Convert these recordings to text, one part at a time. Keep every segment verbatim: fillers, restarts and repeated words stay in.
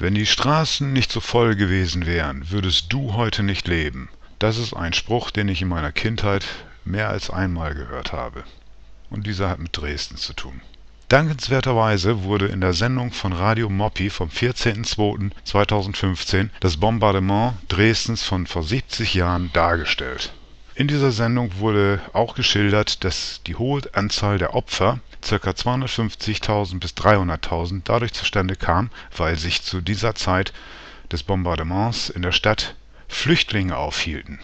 Wenn die Straßen nicht so voll gewesen wären, würdest du heute nicht leben. Das ist ein Spruch, den ich in meiner Kindheit mehr als einmal gehört habe. Und dieser hat mit Dresden zu tun. Dankenswerterweise wurde in der Sendung von Radio Moppi vom vierzehnten zweiten zweitausendfünfzehn das Bombardement Dresdens von vor siebzig Jahren dargestellt. In dieser Sendung wurde auch geschildert, dass die hohe Anzahl der Opfer, ca. zweihundertfünfzigtausend bis dreihunderttausend, dadurch zustande kam, weil sich zu dieser Zeit des Bombardements in der Stadt Flüchtlinge aufhielten.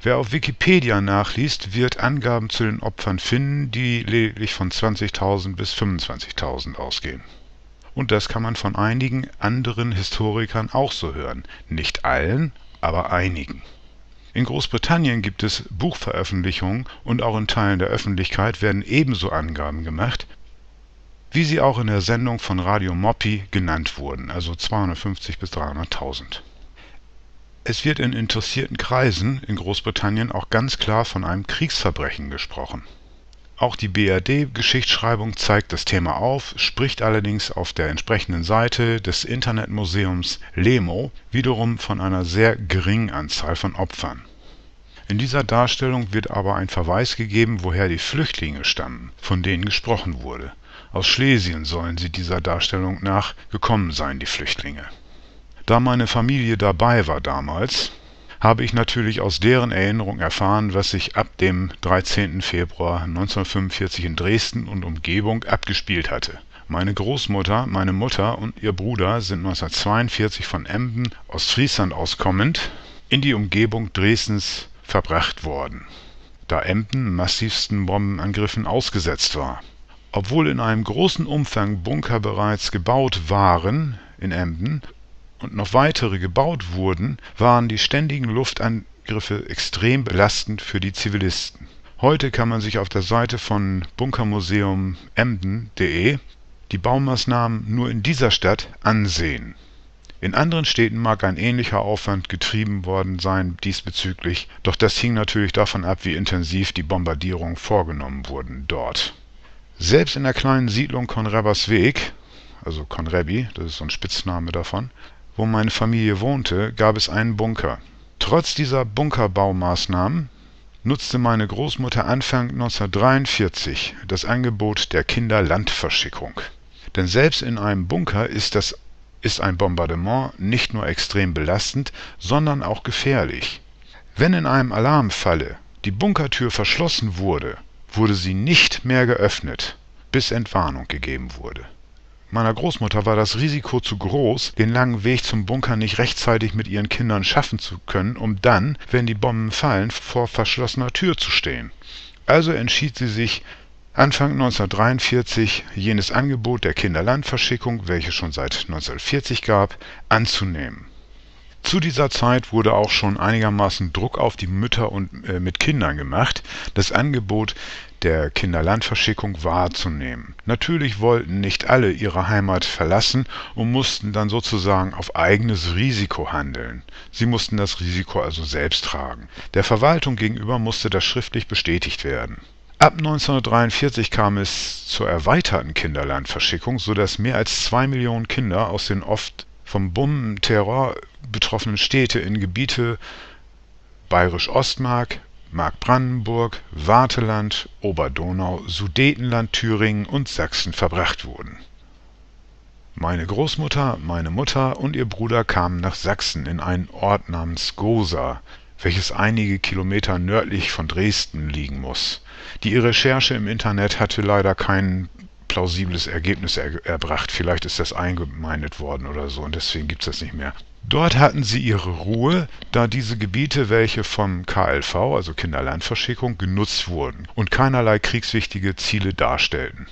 Wer auf Wikipedia nachliest, wird Angaben zu den Opfern finden, die lediglich von zwanzigtausend bis fünfundzwanzigtausend ausgehen. Und das kann man von einigen anderen Historikern auch so hören. Nicht allen, aber einigen. In Großbritannien gibt es Buchveröffentlichungen und auch in Teilen der Öffentlichkeit werden ebenso Angaben gemacht, wie sie auch in der Sendung von Radio Moppi genannt wurden, also zweihundertfünfzigtausend bis dreihunderttausend. Es wird in interessierten Kreisen in Großbritannien auch ganz klar von einem Kriegsverbrechen gesprochen. Auch die B R D-Geschichtsschreibung zeigt das Thema auf, spricht allerdings auf der entsprechenden Seite des Internetmuseums LEMO wiederum von einer sehr geringen Anzahl von Opfern. In dieser Darstellung wird aber ein Verweis gegeben, woher die Flüchtlinge stammen, von denen gesprochen wurde. Aus Schlesien sollen sie dieser Darstellung nach gekommen sein, die Flüchtlinge. Da meine Familie dabei war damals, habe ich natürlich aus deren Erinnerung erfahren, was sich ab dem dreizehnten Februar neunzehnhundertfünfundvierzig in Dresden und Umgebung abgespielt hatte. Meine Großmutter, meine Mutter und ihr Bruder sind neunzehnhundertzweiundvierzig von Emden, Ostfriesland aus kommend, in die Umgebung Dresdens verbracht worden, da Emden massivsten Bombenangriffen ausgesetzt war. Obwohl in einem großen Umfang Bunker bereits gebaut waren in Emden, und noch weitere gebaut wurden, waren die ständigen Luftangriffe extrem belastend für die Zivilisten. Heute kann man sich auf der Seite von bunkermuseum-emden punkt de die Baumaßnahmen nur in dieser Stadt ansehen. In anderen Städten mag ein ähnlicher Aufwand getrieben worden sein diesbezüglich, doch das hing natürlich davon ab, wie intensiv die Bombardierungen vorgenommen wurden dort. Selbst in der kleinen Siedlung Konrebbersweg, also Konrebbi, das ist so ein Spitzname davon, wo meine Familie wohnte, gab es einen Bunker. Trotz dieser Bunkerbaumaßnahmen nutzte meine Großmutter Anfang neunzehnhundertdreiundvierzig das Angebot der Kinderlandverschickung. Denn selbst in einem Bunker ist, das, ist ein Bombardement nicht nur extrem belastend, sondern auch gefährlich. Wenn in einem Alarmfalle die Bunkertür verschlossen wurde, wurde sie nicht mehr geöffnet, bis Entwarnung gegeben wurde. Meiner Großmutter war das Risiko zu groß, den langen Weg zum Bunker nicht rechtzeitig mit ihren Kindern schaffen zu können, um dann, wenn die Bomben fallen, vor verschlossener Tür zu stehen. Also entschied sie sich Anfang neunzehnhundertdreiundvierzig, jenes Angebot der Kinderlandverschickung, welche schon seit neunzehnhundertvierzig gab, anzunehmen. Zu dieser Zeit wurde auch schon einigermaßen Druck auf die Mütter und äh, mit Kindern gemacht, das Angebot der Kinderlandverschickung wahrzunehmen. Natürlich wollten nicht alle ihre Heimat verlassen und mussten dann sozusagen auf eigenes Risiko handeln. Sie mussten das Risiko also selbst tragen. Der Verwaltung gegenüber musste das schriftlich bestätigt werden. Ab neunzehnhundertdreiundvierzig kam es zur erweiterten Kinderlandverschickung, sodass mehr als zwei Millionen Kinder aus den oft vom Bombenterror betroffenen Städte in Gebiete Bayerisch-Ostmark, Mark-Brandenburg, Warteland, Oberdonau, Sudetenland, Thüringen und Sachsen verbracht wurden. Meine Großmutter, meine Mutter und ihr Bruder kamen nach Sachsen in einen Ort namens Gosa, welches einige Kilometer nördlich von Dresden liegen muss. Die Recherche im Internet hatte leider keinen plausibles Ergebnis er erbracht. Vielleicht ist das eingemeindet worden oder so und deswegen gibt es das nicht mehr. Dort hatten sie ihre Ruhe, da diese Gebiete, welche vom K L V, also Kinderlandverschickung, genutzt wurden und keinerlei kriegswichtige Ziele darstellten.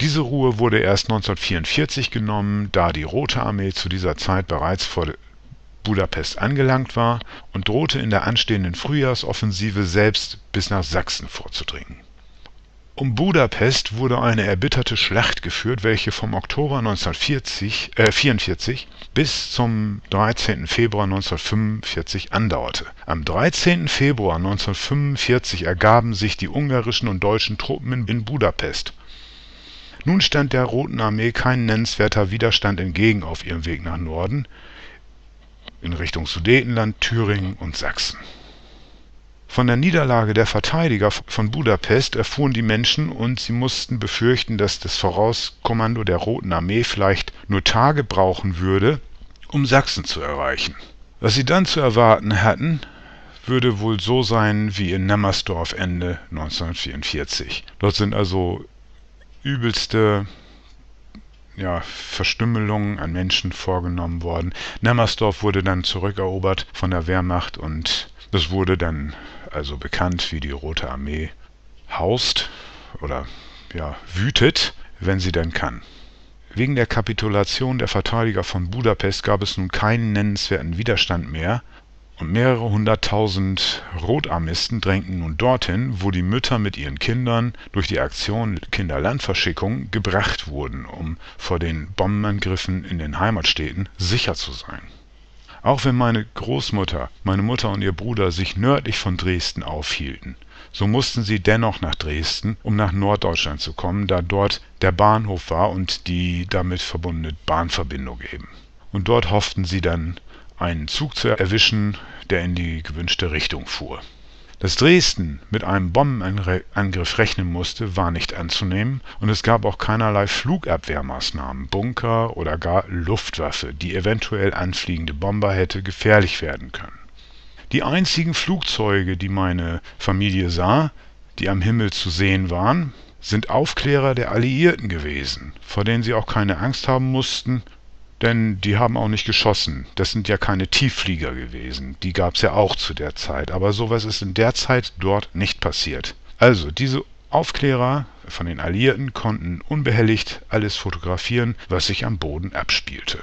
Diese Ruhe wurde erst neunzehnhundertvierundvierzig genommen, da die Rote Armee zu dieser Zeit bereits vor Budapest angelangt war und drohte in der anstehenden Frühjahrsoffensive selbst bis nach Sachsen vorzudringen. Um Budapest wurde eine erbitterte Schlacht geführt, welche vom Oktober neunzehnhundertvierundvierzig bis zum dreizehnten Februar neunzehnhundertfünfundvierzig andauerte. Am dreizehnten Februar neunzehnhundertfünfundvierzig ergaben sich die ungarischen und deutschen Truppen in Budapest. Nun stand der Roten Armee kein nennenswerter Widerstand entgegen auf ihrem Weg nach Norden, in Richtung Sudetenland, Thüringen und Sachsen. Von der Niederlage der Verteidiger von Budapest erfuhren die Menschen und sie mussten befürchten, dass das Vorauskommando der Roten Armee vielleicht nur Tage brauchen würde, um Sachsen zu erreichen. Was sie dann zu erwarten hatten, würde wohl so sein wie in Nemmersdorf Ende neunzehnhundertvierundvierzig. Dort sind also übelste ja, Verstümmelungen an Menschen vorgenommen worden. Nemmersdorf wurde dann zurückerobert von der Wehrmacht und das wurde dann also bekannt, wie die Rote Armee haust oder ja, wütet, wenn sie denn kann. Wegen der Kapitulation der Verteidiger von Budapest gab es nun keinen nennenswerten Widerstand mehr und mehrere hunderttausend Rotarmisten drängten nun dorthin, wo die Mütter mit ihren Kindern durch die Aktion Kinderlandverschickung gebracht wurden, um vor den Bombenangriffen in den Heimatstädten sicher zu sein. Auch wenn meine Großmutter, meine Mutter und ihr Bruder sich nördlich von Dresden aufhielten, so mussten sie dennoch nach Dresden, um nach Norddeutschland zu kommen, da dort der Bahnhof war und die damit verbundene Bahnverbindung eben. Und dort hofften sie dann, einen Zug zu erwischen, der in die gewünschte Richtung fuhr. Dass Dresden mit einem Bombenangriff rechnen musste, war nicht anzunehmen und es gab auch keinerlei Flugabwehrmaßnahmen, Bunker oder gar Luftwaffe, die eventuell anfliegende Bomber hätte gefährlich werden können. Die einzigen Flugzeuge, die meine Familie sah, die am Himmel zu sehen waren, sind Aufklärer der Alliierten gewesen, vor denen sie auch keine Angst haben mussten, denn die haben auch nicht geschossen. Das sind ja keine Tiefflieger gewesen. Die gab es ja auch zu der Zeit. Aber sowas ist in der Zeit dort nicht passiert. Also, diese Aufklärer von den Alliierten konnten unbehelligt alles fotografieren, was sich am Boden abspielte.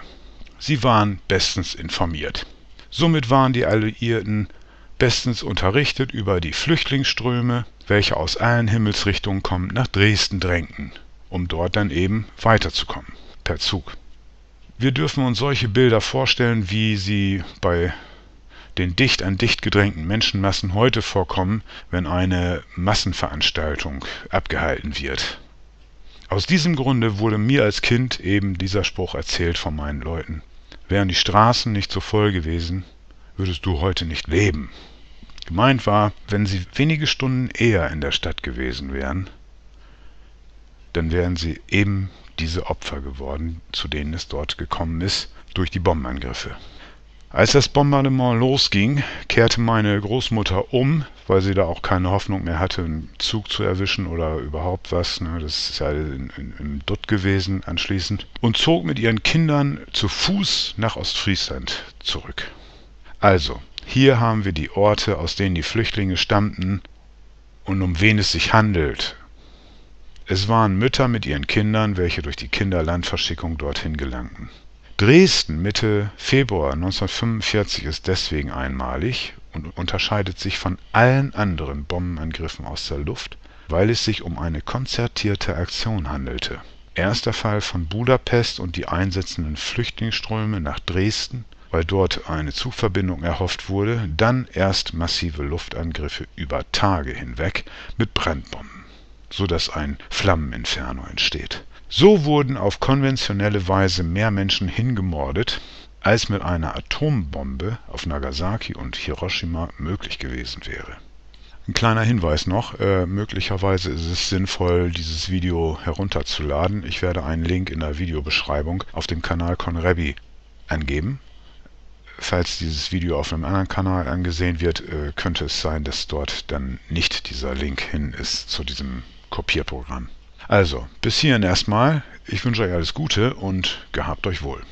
Sie waren bestens informiert. Somit waren die Alliierten bestens unterrichtet über die Flüchtlingsströme, welche aus allen Himmelsrichtungen kommend nach Dresden drängten, um dort dann eben weiterzukommen, per Zug. Wir dürfen uns solche Bilder vorstellen, wie sie bei den dicht an dicht gedrängten Menschenmassen heute vorkommen, wenn eine Massenveranstaltung abgehalten wird. Aus diesem Grunde wurde mir als Kind eben dieser Spruch erzählt von meinen Leuten. Wären die Straßen nicht so voll gewesen, würdest du heute nicht leben. Gemeint war, wenn sie wenige Stunden eher in der Stadt gewesen wären, dann wären sie eben diese Opfer geworden, zu denen es dort gekommen ist, durch die Bombenangriffe. Als das Bombardement losging, kehrte meine Großmutter um, weil sie da auch keine Hoffnung mehr hatte, einen Zug zu erwischen oder überhaupt was. Ne? Das ist ja in, in, im Dutt gewesen anschließend. Und zog mit ihren Kindern zu Fuß nach Ostfriesland zurück. Also, hier haben wir die Orte, aus denen die Flüchtlinge stammten und um wen es sich handelt. Es waren Mütter mit ihren Kindern, welche durch die Kinderlandverschickung dorthin gelangten. Dresden Mitte Februar neunzehnhundertfünfundvierzig ist deswegen einmalig und unterscheidet sich von allen anderen Bombenangriffen aus der Luft, weil es sich um eine konzertierte Aktion handelte. Erster Fall von Budapest und die einsetzenden Flüchtlingsströme nach Dresden, weil dort eine Zugverbindung erhofft wurde, dann erst massive Luftangriffe über Tage hinweg mit Brandbomben, sodass ein Flammeninferno entsteht. So wurden auf konventionelle Weise mehr Menschen hingemordet, als mit einer Atombombe auf Nagasaki und Hiroshima möglich gewesen wäre. Ein kleiner Hinweis noch, äh, möglicherweise ist es sinnvoll, dieses Video herunterzuladen. Ich werde einen Link in der Videobeschreibung auf dem Kanal Konrebbi angeben. Falls dieses Video auf einem anderen Kanal angesehen wird, äh, könnte es sein, dass dort dann nicht dieser Link hin ist zu diesem Kopierprogramm. Also, bis hierhin erstmal. Ich wünsche euch alles Gute und gehabt euch wohl.